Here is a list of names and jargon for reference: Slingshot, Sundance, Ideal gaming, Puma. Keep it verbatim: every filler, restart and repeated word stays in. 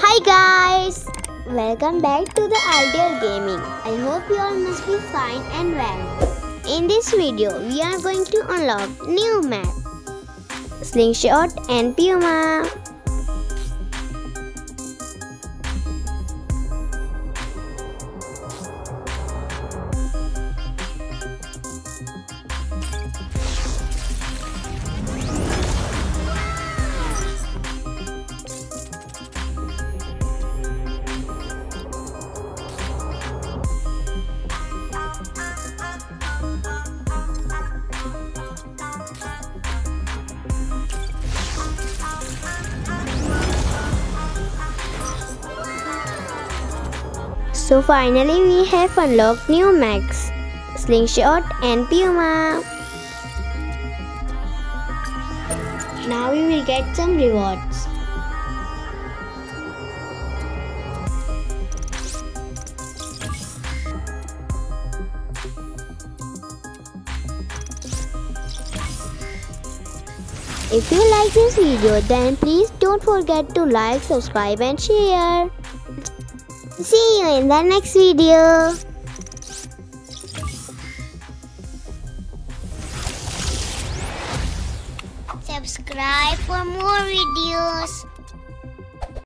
Hi guys, welcome back to the Ideal Gaming. I hope you all must be fine and well. In this video, we are going to unlock new map, Slingshot and Puma. So finally we have unlocked new maps, Slingshot and Puma. Now we will get some rewards. If you like this video, then please don't forget to like, subscribe and share. See you in the next video. Subscribe for more videos.